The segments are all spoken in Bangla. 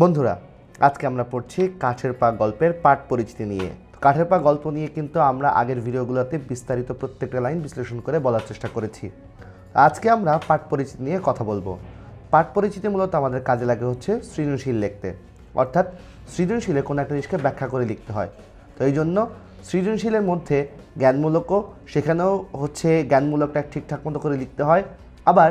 বন্ধুরা আজকে আমরা পড়ছি কাঠের পা গল্পের পাঠ পরিচিতি নিয়ে। কাঠের পা গল্প নিয়ে কিন্তু আমরা আগের ভিডিওগুলোতে বিস্তারিত প্রত্যেকটা লাইন বিশ্লেষণ করে বলার চেষ্টা করেছি। আজকে আমরা পাঠ পরিচিতি নিয়ে কথা বলবো। পাঠ পরিচিতি মূলত আমাদের কাজে লাগে হচ্ছে সৃজনশীল লিখতে, অর্থাৎ সৃজনশীলে কোনো একটা জিনিসকে ব্যাখ্যা করে লিখতে হয়। তো এই জন্য সৃজনশীলের মধ্যে জ্ঞানমূলকও, সেখানেও হচ্ছে জ্ঞানমূলকটা ঠিকঠাক মতো করে লিখতে হয়। আবার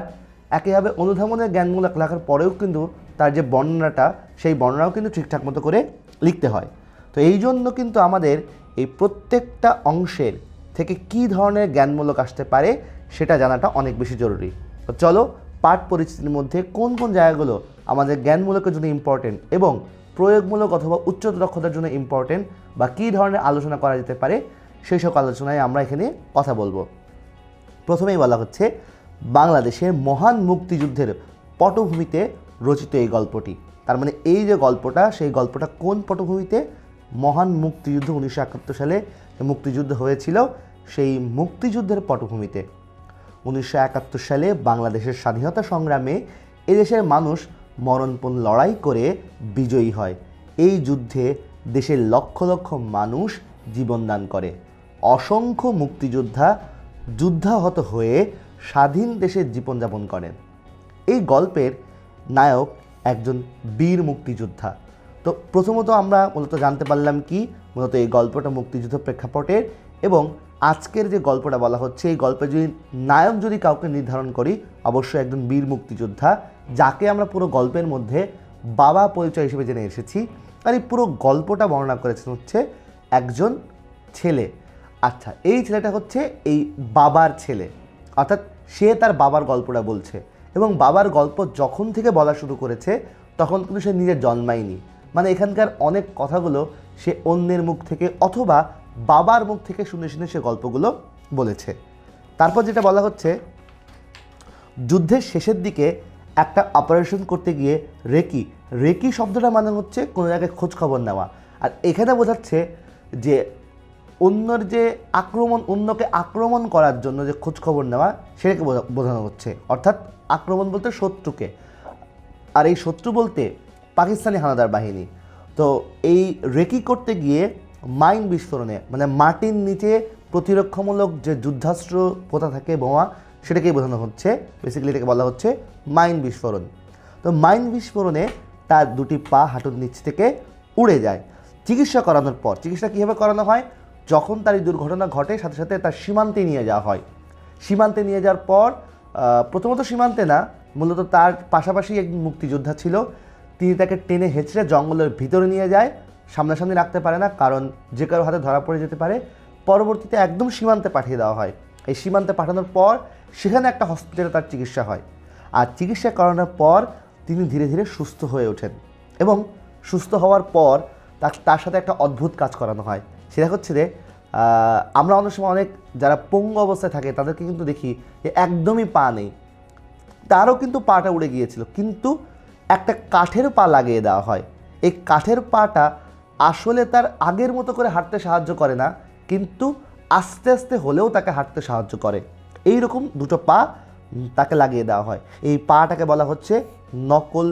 একইভাবে অনুধাবনের জ্ঞানমূলক লেখার পরেও কিন্তু তার যে বর্ণনাটা, সেই বর্ণনাও কিন্তু ঠিকঠাক মতো করে লিখতে হয়। তো এই জন্য কিন্তু আমাদের এই প্রত্যেকটা অংশের থেকে কি ধরনের জ্ঞানমূলক আসতে পারে সেটা জানাটা অনেক বেশি জরুরি। তো চলো পাঠ পরিচিতির মধ্যে কোন কোন জায়গাগুলো আমাদের জ্ঞানমূলকের জন্য ইম্পর্টেন্ট এবং প্রয়োগমূলক অথবা উচ্চ দক্ষতার জন্য ইম্পর্টেন্ট বা কী ধরনের আলোচনা করা যেতে পারে সেই সব আলোচনায় আমরা এখানে কথা বলবো। প্রথমেই বলা হচ্ছে বাংলাদেশের মহান মুক্তিযুদ্ধের পটভূমিতে রচিত এই গল্পটি। তার মানে এই যে গল্পটা, সেই গল্পটা কোন পটভূমিতে? মহান মুক্তিযুদ্ধ 1971 সালে মুক্তিযুদ্ধ হয়েছিল, সেই মুক্তিযুদ্ধের পটভূমিতে 1971 সালে বাংলাদেশের স্বাধীনতা সংগ্রামে এদেশের মানুষ মরণপণ লড়াই করে বিজয়ী হয়। এই যুদ্ধে দেশের লক্ষ লক্ষ মানুষ জীবনদান করে। অসংখ্য মুক্তিযোদ্ধা যুদ্ধাহত হয়ে স্বাধীন দেশের জীবনযাপন করেন। এই গল্পের নায়ক একজন বীর মুক্তিযোদ্ধা। তো প্রথমত আমরা মূলত জানতে পারলাম কি মূলত এই গল্পটা মুক্তিযুদ্ধ প্রেক্ষাপটের, এবং আজকের যে গল্পটা বলা হচ্ছে এই গল্পে যদি নায়ক যদি কাউকে নির্ধারণ করি, অবশ্যই একজন বীর মুক্তিযোদ্ধা, যাকে আমরা পুরো গল্পের মধ্যে বাবা পরিচয় হিসেবে জেনে এসেছি। আর এই পুরো গল্পটা বর্ণনা করেছেন হচ্ছে একজন ছেলে। আচ্ছা, এই ছেলেটা হচ্ছে এই বাবার ছেলে, অর্থাৎ সে তার বাবার গল্পটা বলছে। এবং বাবার গল্প যখন থেকে বলা শুরু করেছে তখন কিন্তু সে নিজের জন্মায়নি। মানে এখানকার অনেক কথাগুলো সে অন্যের মুখ থেকে অথবা বাবার মুখ থেকে শুনে শুনে সে গল্পগুলো বলেছে। তারপর যেটা বলা হচ্ছে, যুদ্ধের শেষের দিকে একটা অপারেশন করতে গিয়ে রেকি শব্দটা মানে হচ্ছে কোনো জায়গায় খোঁজখবর নেওয়া। আর এখানে বোঝাচ্ছে যে অন্যর যে আক্রমণ, অন্যকে আক্রমণ করার জন্য যে খোঁজখবর নেওয়া সেটাকে বোঝানো হচ্ছে, অর্থাৎ আক্রমণ বলতে শত্রুকে, আর এই শত্রু বলতে পাকিস্তানি হানাদার বাহিনী। তো এই রেকি করতে গিয়ে মাইন বিস্ফোরণে, মানে মাটির নিচে প্রতিরক্ষামূলক যে যুদ্ধাস্ত্র পোতা থাকে বোমা, সেটাকেই বোঝানো হচ্ছে। বেসিক্যালি এটাকে বলা হচ্ছে মাইন বিস্ফোরণ। তো মাইন বিস্ফোরণে তার দুটি পা হাঁটুর নিচ থেকে উড়ে যায়। চিকিৎসা করানোর পর, চিকিৎসা কীভাবে করানো হয়, যখন তার এই দুর্ঘটনা ঘটে সাথে সাথে তার সীমান্তে নিয়ে যাওয়া হয়। সীমান্তে নিয়ে যাওয়ার পর প্রথমত সীমান্তে না, মূলত তার পাশাপাশি এক মুক্তিযোদ্ধা ছিল, তিনি তাকে টেনে হেঁচড়ে জঙ্গলের ভিতরে নিয়ে যায়। সামনাসামনি রাখতে পারে না, কারণ যে কারো হাতে ধরা পড়ে যেতে পারে। পরবর্তীতে একদম সীমান্তে পাঠিয়ে দেওয়া হয়। এই সীমান্তে পাঠানোর পর সেখানে একটা হসপিটালে তার চিকিৎসা হয়। আর চিকিৎসা করানোর পর তিনি ধীরে ধীরে সুস্থ হয়ে ওঠেন। এবং সুস্থ হওয়ার পর তার সাথে একটা অদ্ভুত কাজ করানো হয়। সেটা হচ্ছে যে আমরা অনেক সময় অনেক যারা পঙ্গু অবস্থায় থাকে তাদেরকে কিন্তু দেখি যে একদমই পা নেই, তারও কিন্তু পাটা উড়ে গিয়েছিল, কিন্তু একটা কাঠের পা লাগিয়ে দেওয়া হয়। এই কাঠের পাটা আসলে তার আগের মতো করে হাঁটতে সাহায্য করে না, কিন্তু আস্তে আস্তে হলেও তাকে হাঁটতে সাহায্য করে। এই রকম দুটো পা তাকে লাগিয়ে দেওয়া হয়। এই পাটাকে বলা হচ্ছে নকল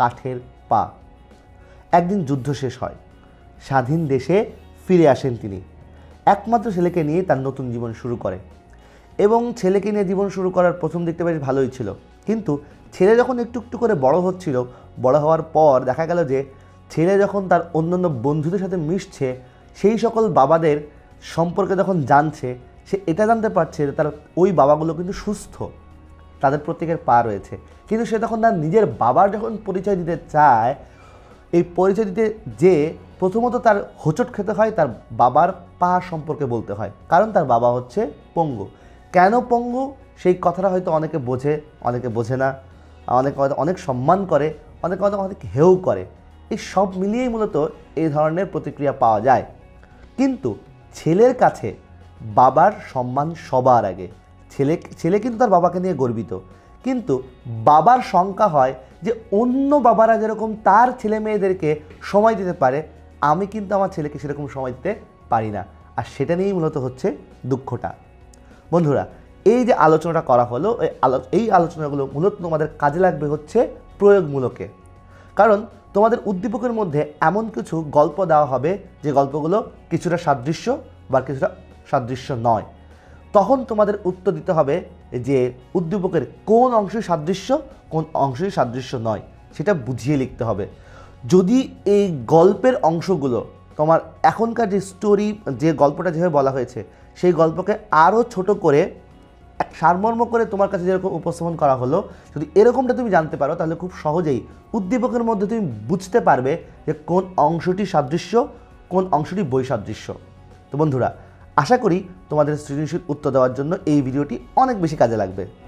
কাঠের পা। একদিন যুদ্ধ শেষ হয়, স্বাধীন দেশে ফিরে আসেন তিনি। একমাত্র ছেলেকে নিয়ে তার নতুন জীবন শুরু করে। এবং ছেলেকে নিয়ে জীবন শুরু করার প্রথম দিকটা বেশ ভালোই ছিল, কিন্তু ছেলে যখন একটু একটু করে বড় হচ্ছিল, বড় হওয়ার পর দেখা গেল যে ছেলে যখন তার অন্যান্য বন্ধুদের সাথে মিশছে, সেই সকল বাবাদের সম্পর্কে যখন জানছে, সে এটা জানতে পারছে যে তার ওই বাবাগুলো কিন্তু সুস্থ, তাদের প্রত্যেকের পা রয়েছে। কিন্তু সে তখন তার নিজের বাবার যখন পরিচয় দিতে চায়, এই পরিচয় দিতে যে প্রথমত তার হোঁচট খেতে হয়, তার বাবার পা সম্পর্কে বলতে হয়, কারণ তার বাবা হচ্ছে পঙ্গু। কেন পঙ্গু সেই কথাটা হয়তো অনেকে বোঝে, অনেকে বোঝে না, অনেকে হয়তো অনেক সম্মান করে, অনেকে হয়তো অনেক হেউ করে। এই সব মিলিয়েই মূলত এই ধরনের প্রতিক্রিয়া পাওয়া যায়। কিন্তু ছেলের কাছে বাবার সম্মান সবার আগে। ছেলে কিন্তু তার বাবাকে নিয়ে গর্বিত, কিন্তু বাবার শঙ্কা হয় যে অন্য বাবারা যেরকম তার ছেলে মেয়েদেরকে সময় দিতে পারে, আমি কিন্তু আমার ছেলেকে সেরকম সময় দিতে পারি না। আর সেটা নিয়েই মূলত হচ্ছে দুঃখটা। বন্ধুরা, এই যে আলোচনাটা করা হলো, এই আলোচনাগুলো মূলত তোমাদের কাজে লাগবে হচ্ছে প্রয়োগমূলকে। কারণ তোমাদের উদ্দীপকের মধ্যে এমন কিছু গল্প দেওয়া হবে যে গল্পগুলো কিছুটা সাদৃশ্য বা কিছুটা সাদৃশ্য নয়। তখন তোমাদের উত্তর দিতে হবে যে উদ্দীপকের কোন অংশই সাদৃশ্য কোন অংশই সাদৃশ্য নয় সেটা বুঝিয়ে লিখতে হবে। যদি এই গল্পের অংশগুলো তোমার এখনকার যে স্টোরি যে গল্পটা যেভাবে বলা হয়েছে সেই গল্পকে আরও ছোট করে এক সারমর্ম করে তোমার কাছে যেরকম উপস্থাপন করা হলো যদি এরকমটা তুমি জানতে পারো তাহলে খুব সহজেই উদ্দীপকের মধ্যে তুমি বুঝতে পারবে যে কোন অংশটি সাদৃশ্য কোন অংশটি বৈসাদৃশ্য। তো বন্ধুরা আশা করি তোমাদের সৃজনশীল উত্তর দেওয়ার জন্য এই ভিডিওটি অনেক বেশি কাজে লাগবে।